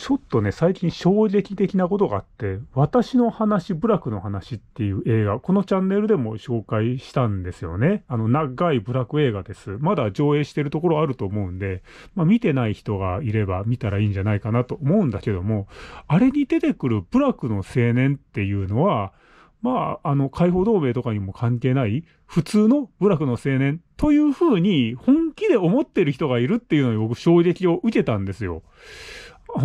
ちょっとね、最近衝撃的なことがあって、私の話、部落の話っていう映画、このチャンネルでも紹介したんですよね。長い部落映画です。まだ上映してるところあると思うんで、まあ見てない人がいれば見たらいいんじゃないかなと思うんだけども、あれに出てくる部落の青年っていうのは、まあ、解放同盟とかにも関係ない、普通の部落の青年というふうに本気で思ってる人がいるっていうのに僕衝撃を受けたんですよ。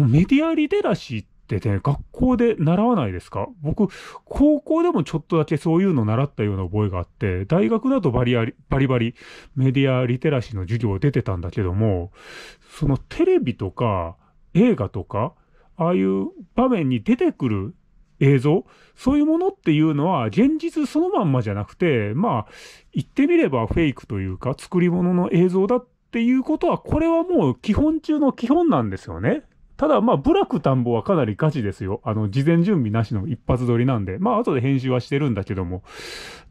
メディアリテラシーってね、学校で習わないですか？僕、高校でもちょっとだけそういうの習ったような覚えがあって、大学だとバリバリメディアリテラシーの授業出てたんだけども、そのテレビとか映画とか、ああいう場面に出てくる映像、そういうものっていうのは現実そのまんまじゃなくて、まあ、言ってみればフェイクというか、作り物の映像だっていうことは、これはもう基本中の基本なんですよね。ただ、まあ、部落田んぼはかなりガチですよ。事前準備なしの一発撮りなんで。まあ、後で編集はしてるんだけども。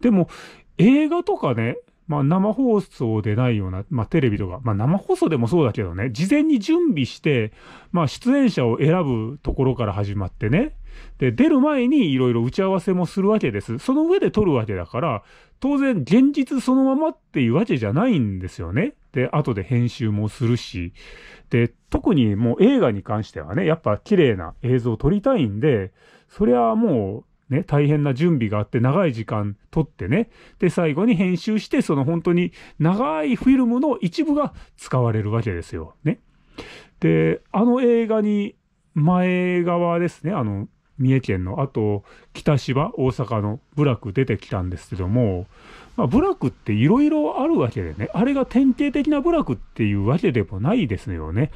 でも、映画とかね、まあ、生放送でないような、まあ、テレビとか、まあ、生放送でもそうだけどね、事前に準備して、まあ、出演者を選ぶところから始まってね。で、出る前にいろいろ打ち合わせもするわけです。その上で撮るわけだから、当然、現実そのままっていうわけじゃないんですよね。で、後で編集もするし。で、特にもう映画に関してはね、やっぱ綺麗な映像を撮りたいんで、そりゃもうね、大変な準備があって、長い時間撮ってね。で、最後に編集して、その本当に長いフィルムの一部が使われるわけですよ。ね。で、映画に、前側ですね、三重県の、あと、北芝、大阪の部落出てきたんですけども、まあ、部落っていろいろあるわけでね、あれが典型的な部落っていうわけでもないですよね。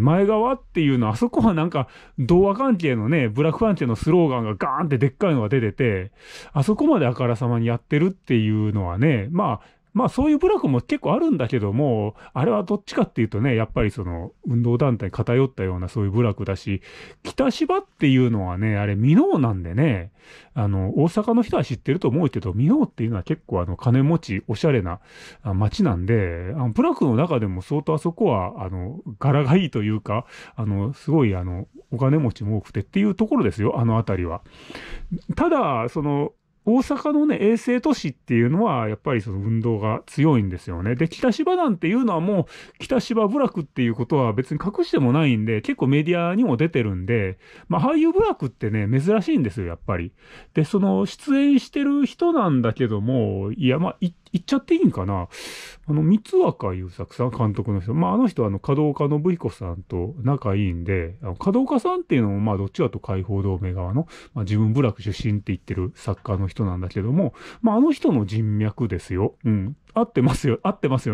前川っていうのは、あそこはなんか、童話関係のね、部落関係のスローガンがガーンってでっかいのが出てて、あそこまであからさまにやってるっていうのはね、まあそういう部落も結構あるんだけども、あれはどっちかっていうとね、やっぱりその運動団体に偏ったようなそういう部落だし、北芝っていうのはね、あれ箕面なんでね、大阪の人は知ってると思うけど、箕面っていうのは結構金持ち、おしゃれな町なんで、部落の中でも相当あそこは、柄がいいというか、すごいお金持ちも多くてっていうところですよ、あの辺りは。ただ、大阪のね、衛星都市っていうのは、やっぱりその運動が強いんですよね。で、北芝なんていうのはもう、北芝部落っていうことは別に隠してもないんで、結構メディアにも出てるんで、まあ、ああいう部落ってね、珍しいんですよ、やっぱり。で、出演してる人なんだけども、いや、まあ、言っちゃっていいんかな。三若優作さん、監督の人。まあ、あの人は角岡信彦さんと仲いいんで、角岡さんっていうのも、まあ、どっちかと解放同盟側の、まあ、自分部落出身って言ってる作家の人なんだけども、まあ、あの人の人脈ですよ。うん。合ってますよ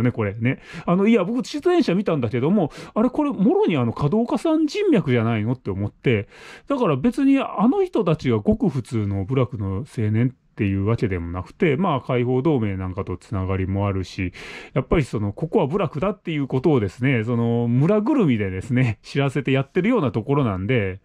ね、これね。いや、僕、出演者見たんだけども、あれ、これ、もろに角岡さん人脈じゃないのって思って、だから別にあの人たちがごく普通の部落の青年っていうわけでもなくて、まあ、解放同盟なんかとつながりもあるし、やっぱりここは部落だっていうことをですね、村ぐるみでですね、知らせてやってるようなところなんで、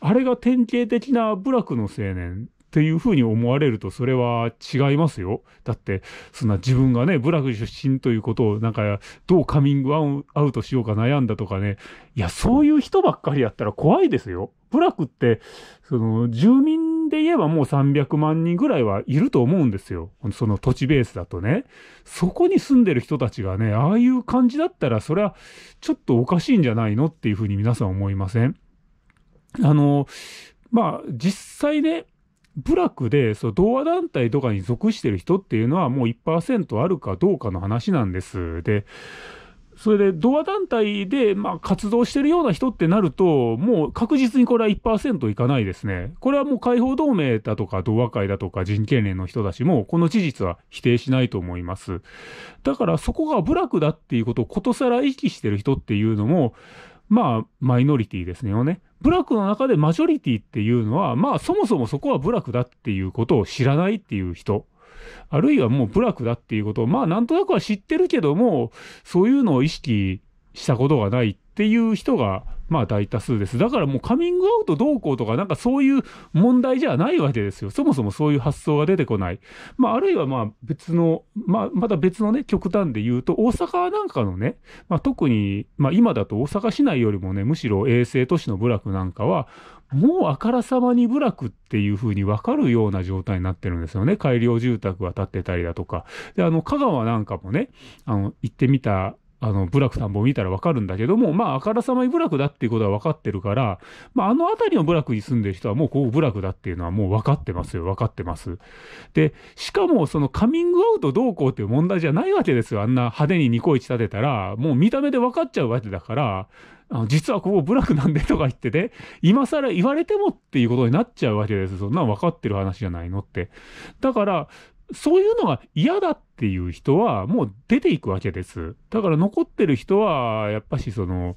あれが典型的な部落の青年っていうふうに思われると、それは違いますよ。だって、そんな自分がね、部落出身ということを、なんか、どうカミングアウトしようか悩んだとかね。いや、そういう人ばっかりやったら怖いですよ。部落って、住民で言えばもう300万人ぐらいはいると思うんですよ。その土地ベースだとね。そこに住んでる人たちがね、ああいう感じだったら、それはちょっとおかしいんじゃないのっていうふうに皆さん思いません？まあ、実際ね、部落で、同和団体とかに属してる人っていうのはもう 1% あるかどうかの話なんです。で、それで同和団体で、まあ、活動してるような人ってなると、もう確実にこれは 1% いかないですね。これはもう解放同盟だとか同和会だとか人権連の人たちも、この事実は否定しないと思います。だからそこが部落だっていうことをことさら意識してる人っていうのも、まあ、マイノリティですねよね。部落の中でマジョリティっていうのは、まあ、そもそもそこは部落だっていうことを知らないっていう人。あるいはもう部落だっていうことを、まあ、なんとなくは知ってるけども、そういうのを意識したことがないっっていう人がまあ大多数です。だからもうカミングアウトどうこうとかなんかそういう問題じゃないわけですよ。そもそもそういう発想が出てこない。まああるいはまあ別の、また別のね、極端で言うと大阪なんかのね、まあ特に、まあ今だと大阪市内よりもね、むしろ衛星都市の部落なんかは、もうあからさまに部落っていう風に分かるような状態になってるんですよね。改良住宅が建ってたりだとか。で、香川なんかもね、行ってみた、部落田んぼを見たら分かるんだけども、まあ、あからさまに部落だっていうことは分かってるから、まあ、辺りの部落に住んでる人はもうここ部落だっていうのはもう分かってますよ、分かってます。で、しかもそのカミングアウトどうこうっていう問題じゃないわけですよ。あんな派手にニコイチ立てたら、もう見た目で分かっちゃうわけだから、実はここ部落なんでとか言ってね、今更言われてもっていうことになっちゃうわけです。そんな分かってる話じゃないのって。だから、そういうのが嫌だっていう人はもう出ていくわけです。だから残ってる人は、やっぱしその、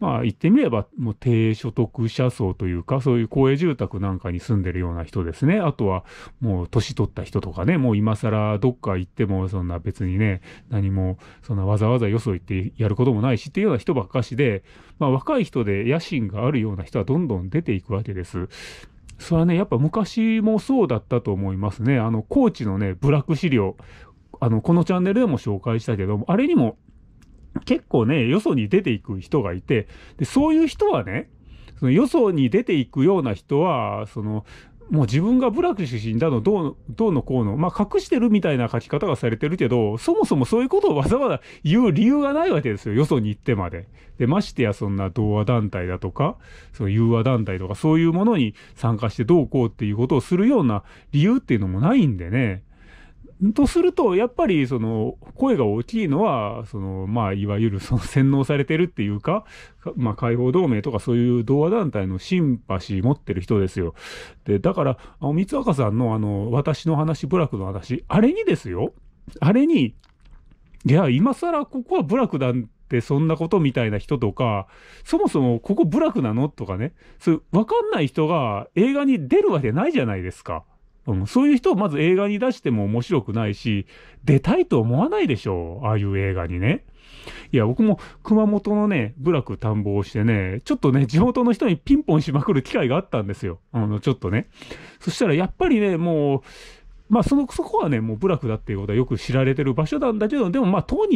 まあ言ってみればもう低所得者層というか、そういう公営住宅なんかに住んでるような人ですね。あとはもう年取った人とかね、もう今更どっか行ってもそんな別にね、何もそんなわざわざよそ行ってやることもないしっていうような人ばっかしで、まあ若い人で野心があるような人はどんどん出ていくわけです。それはね、やっぱ昔もそうだったと思いますね。高知のね、部落資料、このチャンネルでも紹介したけども、あれにも結構ね、よそに出ていく人がいて、で、そういう人はね、そのよそに出ていくような人は、その、もう自分が部落出身だの、どうのこうの、まあ隠してるみたいな書き方がされてるけど、そもそもそういうことをわざわざ言う理由がないわけですよ。よそに行ってまで。で、ましてやそんな同和団体だとか、その融和団体とかそういうものに参加してどうこうっていうことをするような理由っていうのもないんでね。とすると、やっぱりその声が大きいのは、そのまあいわゆるその洗脳されてるっていうか、まあ解放同盟とかそういう同和団体のシンパシー持ってる人ですよ。で、だから、三若さんの私の話、部落の話、あれにですよ。あれに、いや、今更ここは部落だってそんなことみたいな人とか、そもそもここ部落なのとかね、そういうわかんない人が映画に出るわけないじゃないですか。そういう人をまず映画に出しても面白くないし、出たいと思わないでしょう。ああいう映画にね。いや、僕も熊本のね、部落田んぼをしてね、ちょっとね、地元の人にピンポンしまくる機会があったんですよ。ちょっとね。そしたらやっぱりね、もう、まあそこはね、もう部落だっていうことはよく知られてる場所なんだけど、でもまあ党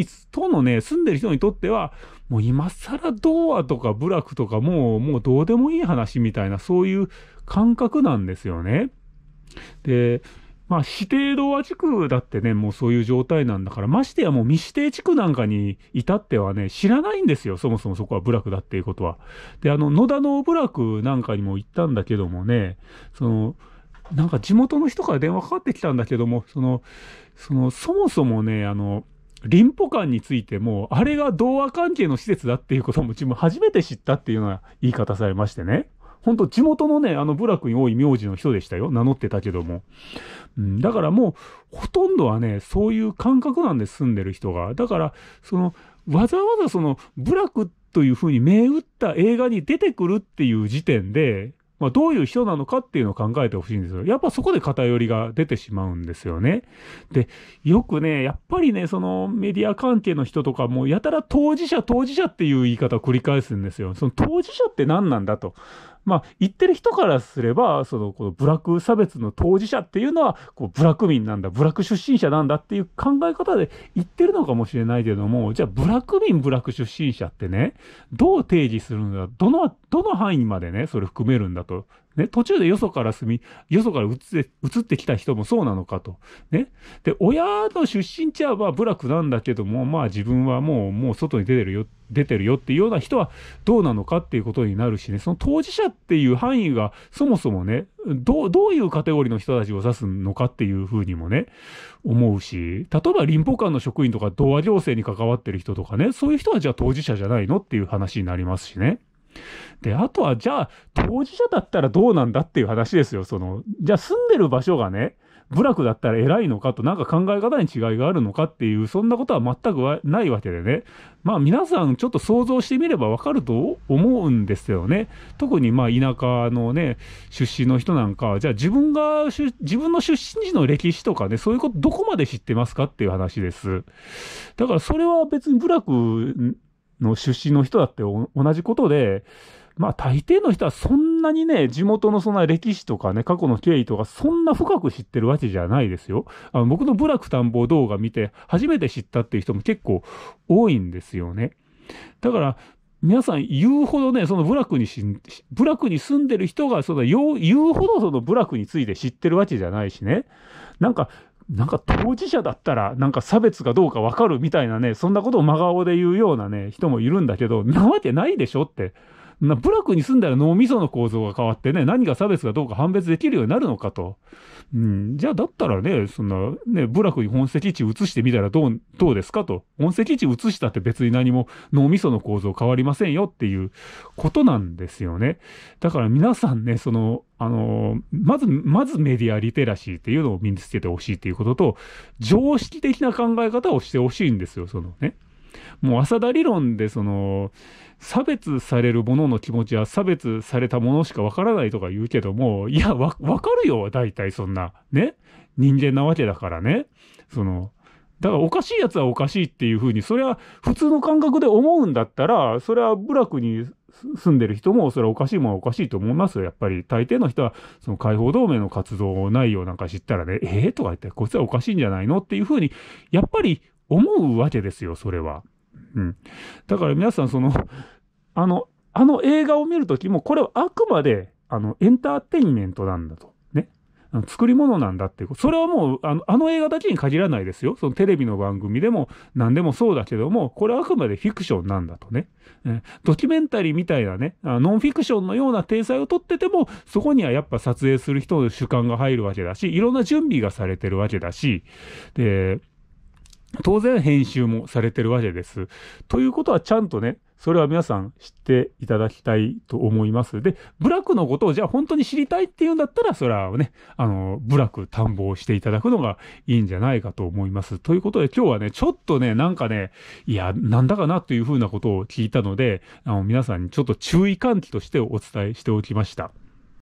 のね、住んでる人にとっては、もう今更童話とか部落とかもうどうでもいい話みたいな、そういう感覚なんですよね。で、まあ、指定童話地区だってね、もうそういう状態なんだから、ましてやもう未指定地区なんかに至ってはね、知らないんですよ。そもそもそこは部落だっていうことは。で、野田の部落なんかにも行ったんだけどもね、なんか地元の人から電話かかってきたんだけども、そもそもね、林保館についても、あれが童話関係の施設だっていうことも、自分初めて知ったっていうような言い方されましてね。本当地元のね、部落に多い名字の人でしたよ。名乗ってたけども。うん、だからもう、ほとんどはね、そういう感覚なんで住んでる人が。だから、わざわざ部落というふうに銘打った映画に出てくるっていう時点で、まあ、どういう人なのかっていうのを考えてほしいんですよ。やっぱそこで偏りが出てしまうんですよね。で、よくね、やっぱりね、メディア関係の人とかも、やたら当事者っていう言い方を繰り返すんですよ。当事者って何なんだと。まあ、言ってる人からすれば、この部落差別の当事者っていうのは、部落民なんだ、部落出身者なんだっていう考え方で言ってるのかもしれないけども、じゃあ、部落民、部落出身者ってね、どう定義するんだ、どの範囲までね、それ含めるんだと。ね、途中でよそから移ってきた人もそうなのかと。ね。で、親の出身地はまあ部落なんだけども、まあ自分はもう外に出てるよっていうような人はどうなのかっていうことになるしね、その当事者っていう範囲がそもそもね、どういうカテゴリーの人たちを指すのかっていうふうにもね、思うし、例えば林保館の職員とか、同和行政に関わってる人とかね、そういう人はじゃあ当事者じゃないのっていう話になりますしね。で、あとは、じゃあ、当事者だったらどうなんだっていう話ですよ。じゃあ住んでる場所がね、部落だったら偉いのかと、なんか考え方に違いがあるのかっていう、そんなことは全くないわけでね。まあ皆さんちょっと想像してみればわかると思うんですけどね。特にまあ田舎のね、出身の人なんか、じゃあ自分の出身地の歴史とかね、そういうことどこまで知ってますかっていう話です。だからそれは別に部落、の出身の人だって同じことで、まあ大抵の人はそんなにね、地元のそんな歴史とかね、過去の経緯とかそんな深く知ってるわけじゃないですよ。僕の部落探訪動画見て初めて知ったっていう人も結構多いんですよね。だから皆さん言うほどね、その部落に住んでる人がその言うほどその部落について知ってるわけじゃないしね。なんか当事者だったらなんか差別かどうかわかるみたいなね、そんなことを真顔で言うようなね、人もいるんだけど、なわけないでしょって。部落に住んだら脳みその構造が変わってね、何が差別かどうか判別できるようになるのかと。うん、じゃあだったらね、そんなね、部落に本籍地移してみたらどうですかと。本籍地移したって別に何も脳みその構造変わりませんよっていうことなんですよね。だから皆さんね、その、まずメディアリテラシーっていうのを身につけてほしいっていうことと、常識的な考え方をしてほしいんですよ、そのね。もう浅田理論でその差別されるものの気持ちは差別されたものしかわからないとか言うけども、いや、わかるよ、大体そんなね、人間なわけだからね。そのだからおかしいやつはおかしいっていうふうに、それは普通の感覚で思うんだったら、それは部落に住んでる人もそれはおかしいもんはおかしいと思いますよ。やっぱり大抵の人はその解放同盟の活動内容なんか知ったらね、とか言って、こいつはおかしいんじゃないのっていうふうにやっぱり思うわけですよ、それは。うん。だから皆さん、その、あの映画を見るときも、これはあくまで、エンターテインメントなんだと。ね。作り物なんだっていう。それはもう、あの映画だけに限らないですよ。そのテレビの番組でも、何でもそうだけども、これはあくまでフィクションなんだとね。ドキュメンタリーみたいなね、ノンフィクションのような体裁をとってても、そこにはやっぱ撮影する人の主観が入るわけだし、いろんな準備がされてるわけだし、で、当然編集もされてるわけです。ということはちゃんとね、それは皆さん知っていただきたいと思います。で、部落のことをじゃあ本当に知りたいっていうんだったら、それはね、部落探訪していただくのがいいんじゃないかと思います。ということで今日はね、ちょっとね、なんかね、いや、なんだかなというふうなことを聞いたので、皆さんにちょっと注意喚起としてお伝えしておきました。